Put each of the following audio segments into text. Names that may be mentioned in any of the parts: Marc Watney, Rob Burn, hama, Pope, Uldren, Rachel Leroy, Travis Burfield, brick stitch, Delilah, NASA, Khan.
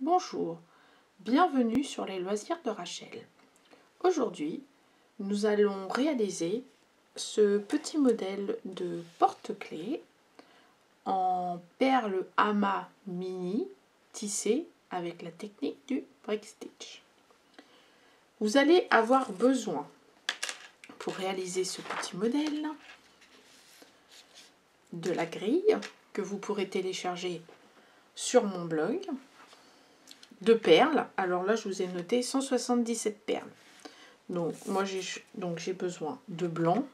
Bonjour, bienvenue sur les loisirs de Rachel. Aujourd'hui, nous allons réaliser ce petit modèle de porte-clés en perles hama mini tissées avec la technique du brick stitch. Vous allez avoir besoin, pour réaliser ce petit modèle, de la grille que vous pourrez télécharger sur mon blog, de perles. Alors là, je vous ai noté 177 perles. Donc moi j'ai besoin de blanc,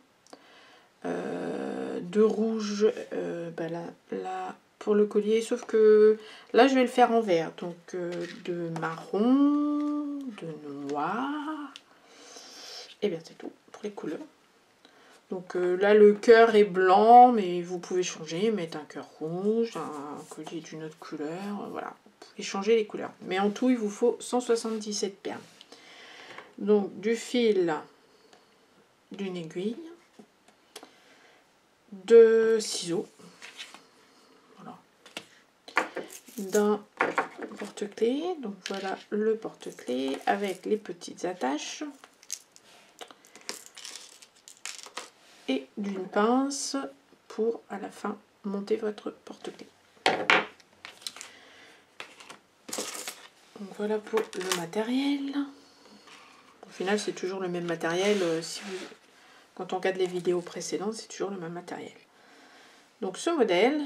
de rouge, ben là pour le collier, sauf que là je vais le faire en vert, donc de marron, de noir, et bien c'est tout pour les couleurs. Donc là le cœur est blanc, mais vous pouvez changer, mettre un cœur rouge, un collier d'une autre couleur, voilà, vous pouvez changer les couleurs. Mais en tout il vous faut 177 perles. Donc du fil, d'une aiguille, de ciseaux, voilà, d'un porte-clés. Donc voilà le porte-clés avec les petites attaches et d'une pince pour à la fin monter votre porte-clés. Donc voilà pour le matériel. Au final, c'est toujours le même matériel. Quand on regarde les vidéos précédentes, c'est toujours le même matériel. Donc ce modèle,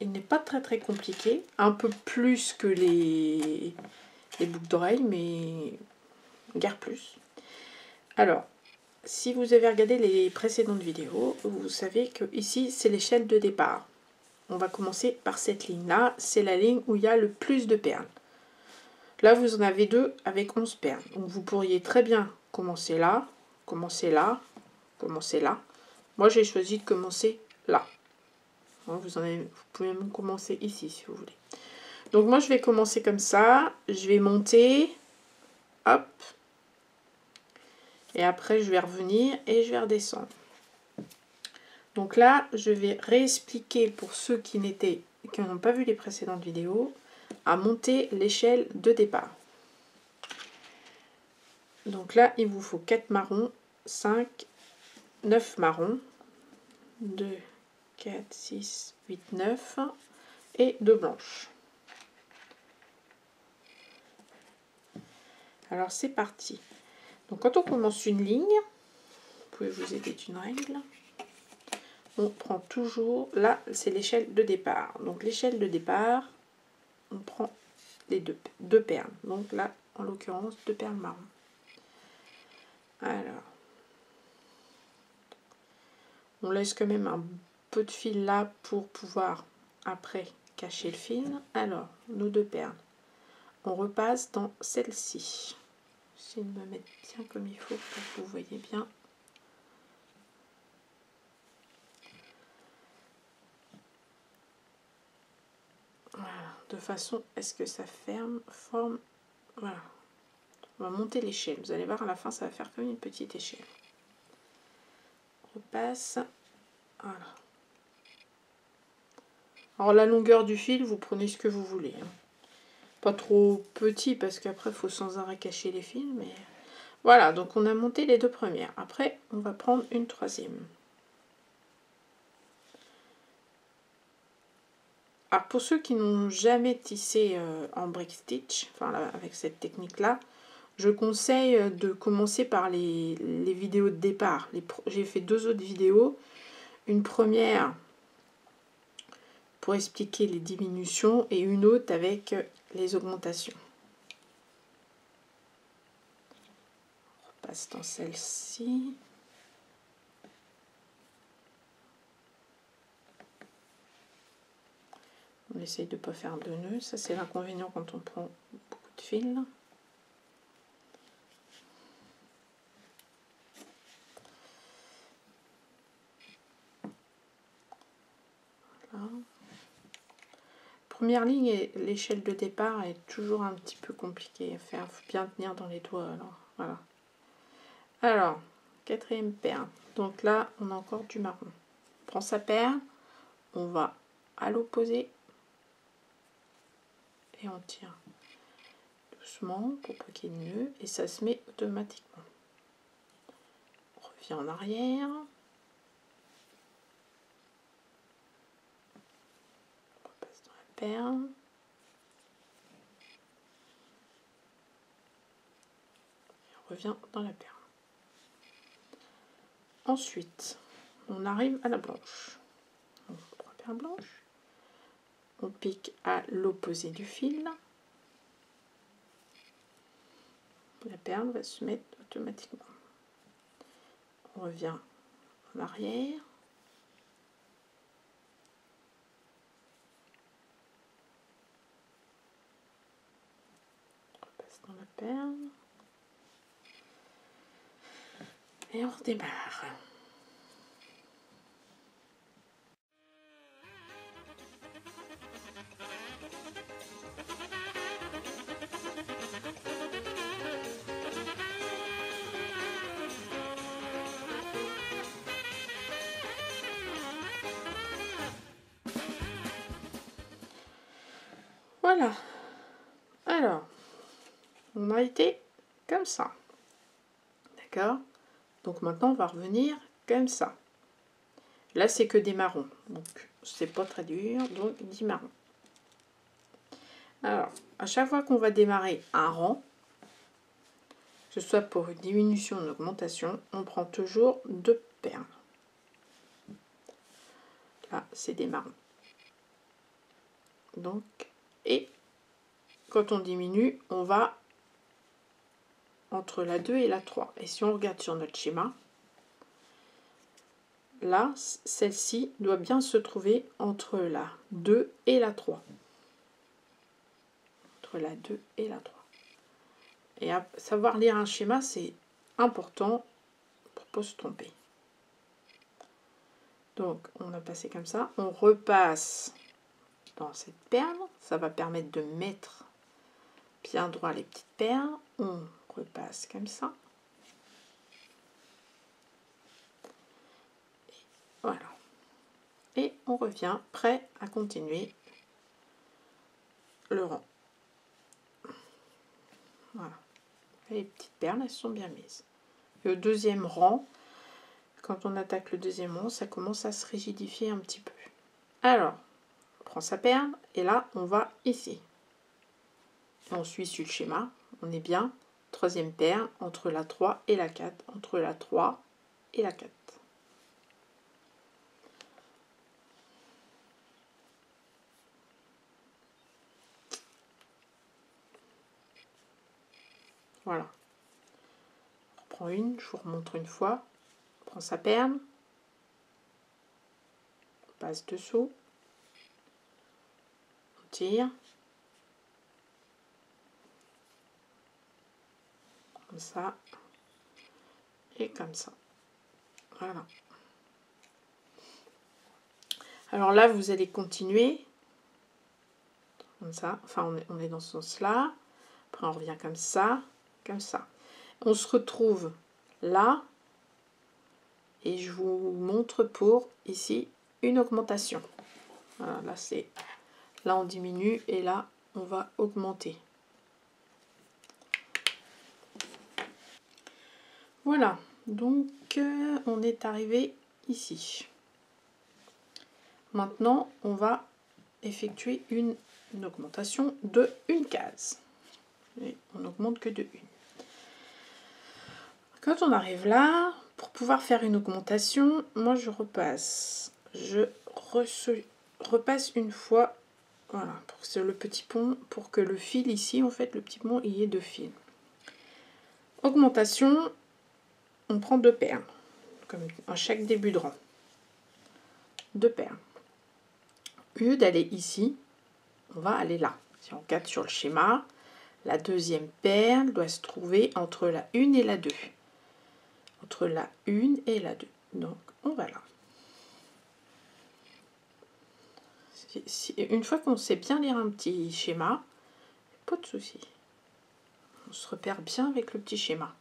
il n'est pas très compliqué. Un peu plus que les boucles d'oreilles, mais guère plus. Alors, si vous avez regardé les précédentes vidéos, vous savez que ici, c'est l'échelle de départ. On va commencer par cette ligne-là. C'est la ligne où il y a le plus de perles. Là, vous en avez deux avec 11 perles. Donc, vous pourriez très bien commencer là, commencer là, commencer là. Moi, j'ai choisi de commencer là. Vous pouvez même commencer ici, si vous voulez. Donc, moi, je vais commencer comme ça. Je vais monter. Hop. Et après, je vais revenir et je vais redescendre. Donc là, je vais réexpliquer pour ceux qui n'ont pas vu les précédentes vidéos, à monter l'échelle de départ. Donc là, il vous faut 4 marrons, 5, 9 marrons, 2, 4, 6, 8, 9 et 2 blanches. Alors c'est parti. Donc quand on commence une ligne, vous pouvez vous aider d'une règle, on prend toujours, là c'est l'échelle de départ. Donc l'échelle de départ, on prend les deux perles, donc là en l'occurrence 2 perles marron. Alors on laisse quand même un peu de fil là pour pouvoir après cacher le fil. Alors nos 2 perles, on repasse dans celle-ci. J'essaie de me mettre bien comme il faut pour que vous voyez bien. De façon à ce que ça forme, voilà. On va monter l'échelle, vous allez voir à la fin ça va faire comme une petite échelle. On repasse, voilà. Alors la longueur du fil, vous prenez ce que vous voulez, hein. Pas trop petit parce qu'après il faut sans arrêt cacher les fils, mais voilà. Donc on a monté les deux premières, après on va prendre une troisième. Alors pour ceux qui n'ont jamais tissé en brick stitch, enfin là, avec cette technique là, je conseille de commencer par les vidéos de départ. J'ai fait 2 autres vidéos, une première pour expliquer les diminutions et une autre avec les augmentations. On repasse dans celle-ci. On essaye de ne pas faire de nœuds, ça c'est l'inconvénient quand on prend beaucoup de fil. Voilà. Première ligne et l'échelle de départ est toujours un petit peu compliquée à faire, faut bien tenir dans les doigts. Alors voilà. Alors quatrième paire. Donc là on a encore du marron. On prend sa paire, on va à l'opposé. Et on tire doucement pour pas qu'il y ait de nœud et ça se met automatiquement. On revient en arrière. On repasse dans la paire. Et on revient dans la paire. Ensuite, on arrive à la blanche. Donc, trois paires blanches. On pique à l'opposé du fil. La perle va se mettre automatiquement. On revient en arrière. On repasse dans la perle. Et on redémarre. Voilà, alors on a été comme ça, d'accord? Donc maintenant on va revenir comme ça. Là c'est que des marrons, donc c'est pas très dur, donc 10 marrons. Alors à chaque fois qu'on va démarrer un rang, que ce soit pour une diminution ou une augmentation, on prend toujours 2 perles. Là c'est des marrons. Donc et quand on diminue, on va entre la 2 et la 3. Et si on regarde sur notre schéma, là, celle-ci doit bien se trouver entre la 2 et la 3. Entre la 2 et la 3. Et à savoir lire un schéma, c'est important pour ne pas se tromper. Donc, on a passé comme ça. On repasse dans cette perle, ça va permettre de mettre bien droit les petites perles. On repasse comme ça. Et voilà. Et on revient prêt à continuer le rang. Voilà. Et les petites perles, elles sont bien mises. Et au deuxième rang, quand on attaque le deuxième rang, ça commence à se rigidifier un petit peu. Alors, on prend sa perle et là on va ici. Et on suit sur le schéma, on est bien. Troisième perle entre la 3 et la 4, entre la 3 et la 4. Voilà. On prend une, je vous remontre une fois. On prend sa perle, on passe dessous. Comme ça et comme ça. Voilà. Alors là, vous allez continuer comme ça. Enfin, on est dans ce sens-là. Après, on revient comme ça, comme ça. On se retrouve là et je vous montre pour ici une augmentation. Voilà, là, c'est. Là, on diminue et là, on va augmenter. Voilà, donc on est arrivé ici. Maintenant, on va effectuer une augmentation de une case. Et on n'augmente que de une. Quand on arrive là, pour pouvoir faire une augmentation, moi, je repasse. Je repasse une fois. Voilà, pour que le petit pont, pour que le fil ici, en fait, le petit pont, il y ait 2 fils. Augmentation, on prend 2 perles, comme à chaque début de rang. 2 perles. Au lieu d'aller ici, on va aller là. Si on regarde sur le schéma, la deuxième perle doit se trouver entre la 1 et la 2. Entre la 1 et la 2. Donc, on va là. Une fois qu'on sait bien lire un petit schéma, pas de souci. On se repère bien avec le petit schéma.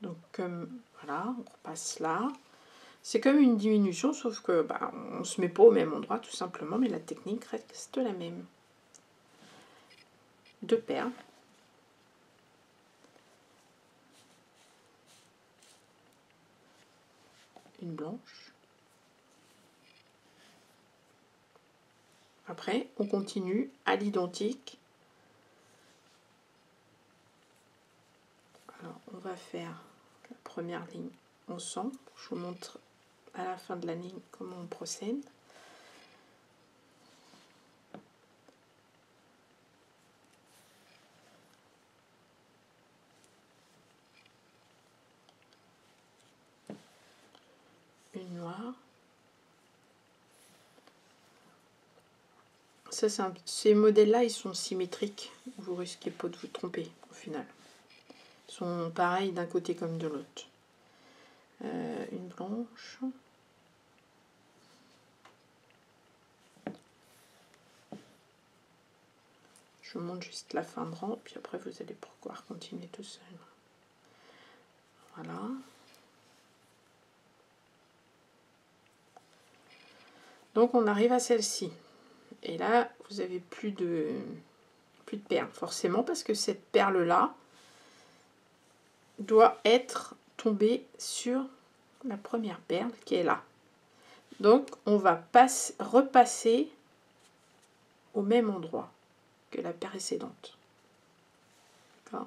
Donc, voilà, on repasse là. C'est comme une diminution, sauf que bah, on ne se met pas au même endroit tout simplement, mais la technique reste la même. Deux paires. Une blanche. Après, on continue à l'identique. Alors, on va faire la première ligne ensemble. Je vous montre à la fin de la ligne comment on procède. Une noire. Ça, ces modèles-là, ils sont symétriques. Vous risquez pas de vous tromper au final. Ils sont pareils d'un côté comme de l'autre. Une blanche. Je vous montre juste la fin de rang, puis après vous allez pouvoir continuer tout seul. Voilà. Donc on arrive à celle-ci. Et là, vous avez plus de perles, forcément, parce que cette perle-là doit être tombée sur la première perle qui est là. Donc on va repasser au même endroit que la précédente. D'accord?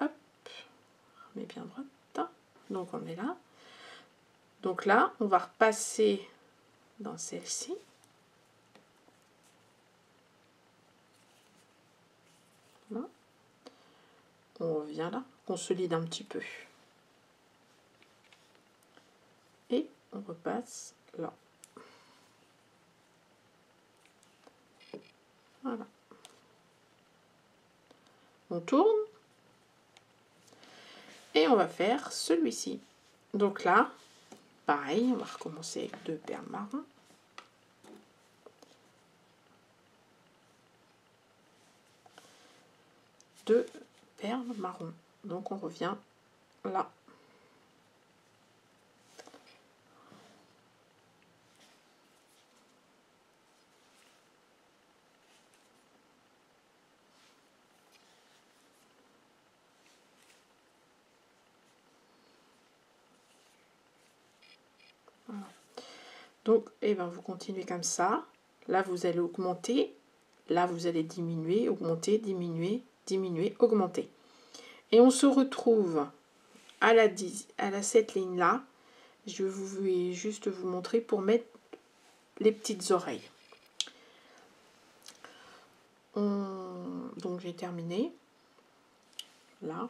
Hop, on remet bien droite. Donc on est là. Donc là, on va repasser dans celle-ci. Voilà. On revient là, consolide un petit peu. Et on repasse là. Voilà. On tourne. Et on va faire celui-ci. Donc là, pareil, on va recommencer avec deux paires marron. Deux perles marron. Donc on revient là. Voilà. Donc et ben vous continuez comme ça. Là vous allez augmenter. Là vous allez diminuer, augmenter, diminuer, diminuer, augmenter. Et on se retrouve à cette ligne là. Je vais juste vous montrer pour mettre les petites oreilles. Donc j'ai terminé là.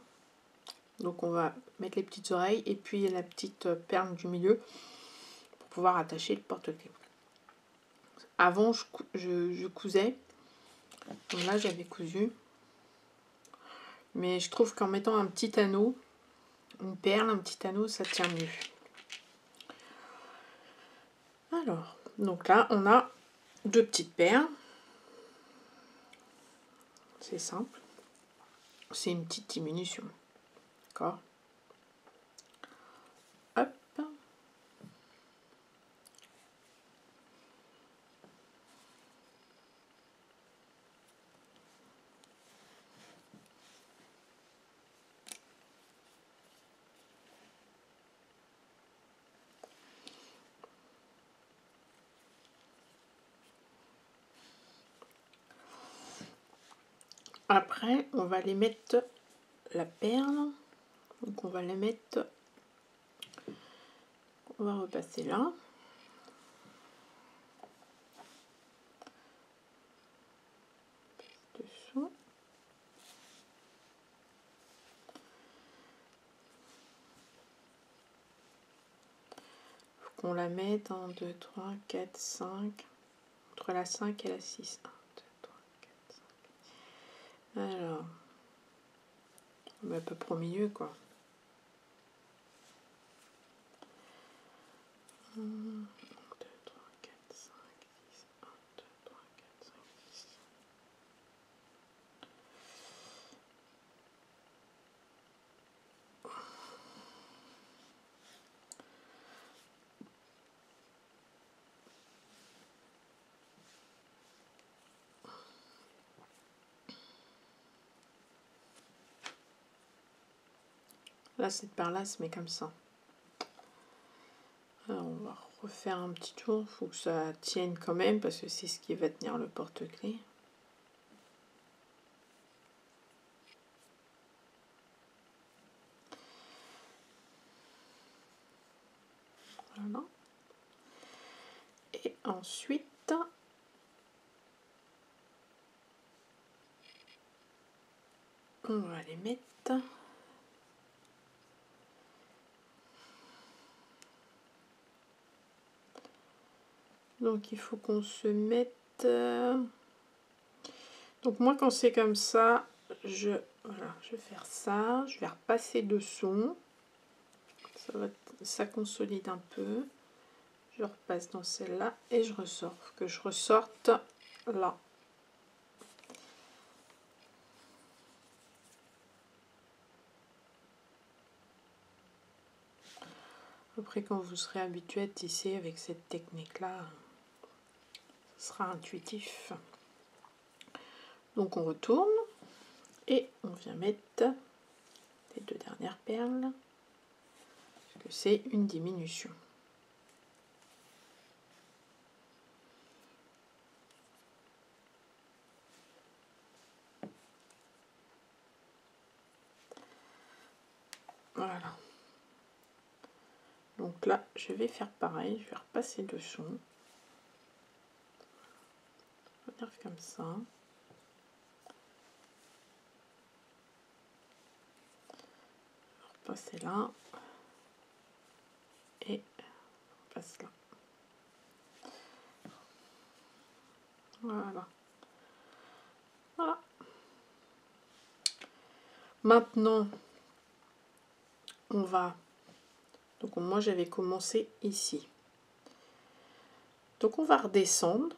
Donc on va mettre les petites oreilles et puis la petite perle du milieu pour pouvoir attacher le porte-clés. Avant je cousais. Donc là j'avais cousu. Mais je trouve qu'en mettant un petit anneau, une perle, un petit anneau, ça tient mieux. Alors, donc là, on a deux petites perles. C'est simple. C'est une petite diminution. D'accord? Hop. Après, on va les mettre la perle. Donc, on va les mettre. On va repasser là. Dessous. Faut qu'on la mette en 1, 2, 3, 4, 5. Entre la 5 et la 6. Alors, on met à peu près au milieu, quoi. Hum. là cette part là se met comme ça. Alors on va refaire un petit tour, faut que ça tienne quand même parce que c'est ce qui va tenir le porte-clés. Voilà. Et ensuite on va les mettre donc il faut qu'on se mette donc moi quand c'est comme ça je vais faire ça, je vais repasser dessous, ça consolide un peu, je repasse dans celle-là et je ressors, que je ressorte là. Après, quand vous serez habitué à tisser avec cette technique-là, ce sera intuitif. Donc, on retourne et on vient mettre les deux dernières perles, parce que c'est une diminution. Voilà. Donc là, je vais faire pareil, je vais repasser dessous. Je vais faire comme ça. Repasser là. Et on passe là. Voilà. Voilà. Maintenant, on va... Donc moi j'avais commencé ici. Donc on va redescendre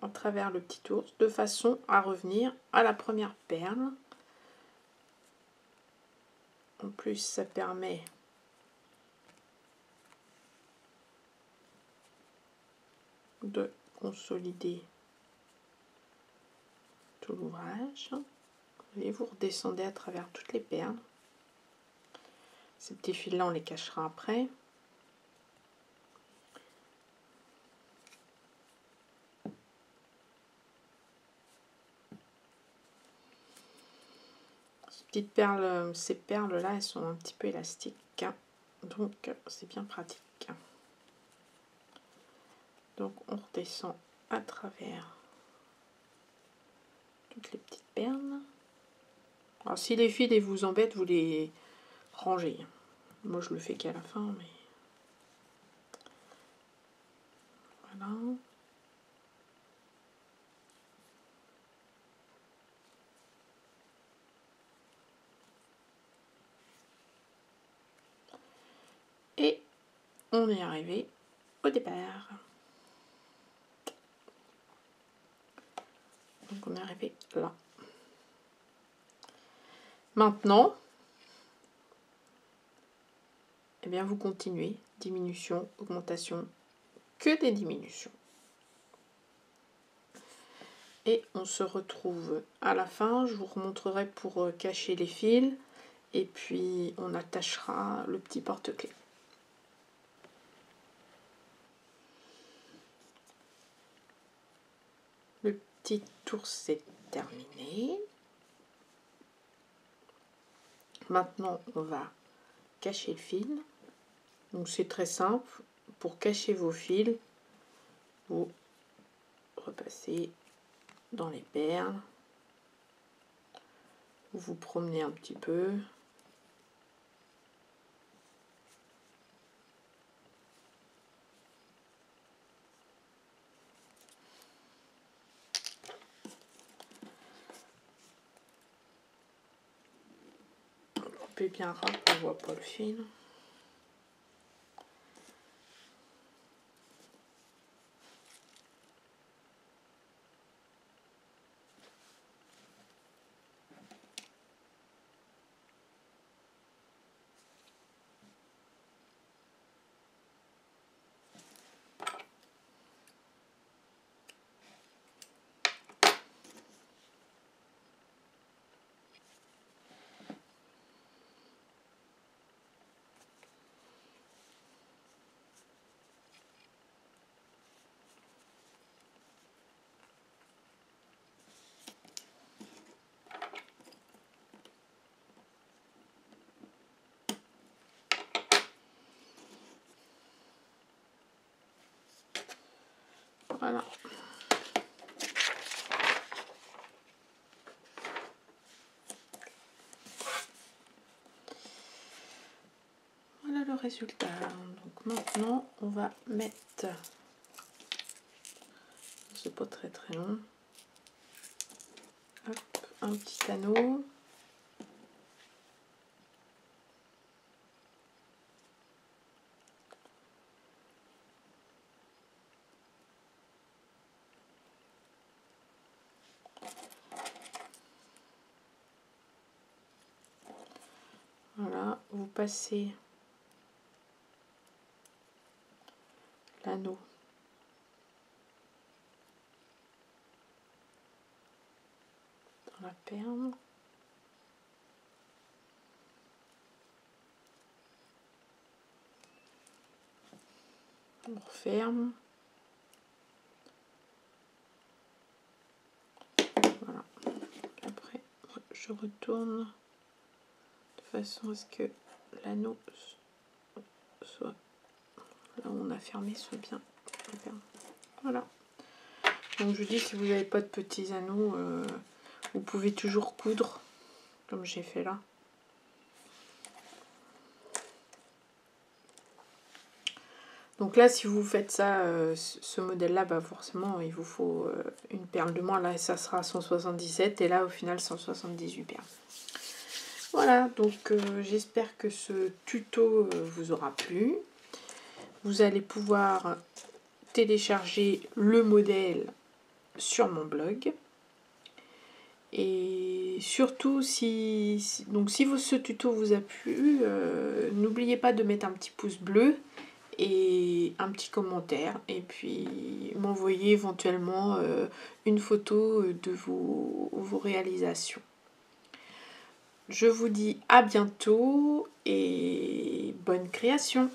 à travers le petit ours de façon à revenir à la première perle. En plus ça permet de consolider tout l'ouvrage. Et vous redescendez à travers toutes les perles. Ces petits fils là on les cachera après. Ces petites perles, ces perles là elles sont un petit peu élastiques, donc c'est bien pratique. Donc on redescend à travers toutes les petites perles. Alors si les fils et vous embêtent, vous les rangez. Moi je le fais qu'à la fin, mais voilà. Et on est arrivé au départ. Donc on est arrivé là. Maintenant, eh bien vous continuez, diminution, augmentation, que des diminutions. Et on se retrouve à la fin, je vous remontrerai pour cacher les fils, et puis on attachera le petit porte-clés. Le petit tour c'est terminé. Maintenant on va cacher le fil. Donc c'est très simple, pour cacher vos fils, vous repassez dans les perles, vous vous promenez un petit peu, coupez bien rare, on voit pas le fil. Voilà. Voilà le résultat. Donc maintenant, on va mettre... C'est pas très très long. Hop, un petit anneau. Voilà, vous passez l'anneau dans la perle. On referme. Voilà. Après, je retourne de façon à ce que l'anneau soit... Là où on a fermé, soit bien. Voilà. Donc je vous dis, si vous n'avez pas de petits anneaux, vous pouvez toujours coudre, comme j'ai fait là. Donc là, si vous faites ça, ce modèle-là, bah forcément, il vous faut une perle de moins. Là, ça sera 177 et là, au final, 178 perles. Voilà, donc j'espère que ce tuto vous aura plu. Vous allez pouvoir télécharger le modèle sur mon blog. Et surtout, si ce tuto vous a plu, n'oubliez pas de mettre un petit pouce bleu et un petit commentaire. Et puis, m'envoyer éventuellement une photo de vos réalisations. Je vous dis à bientôt et bonne création!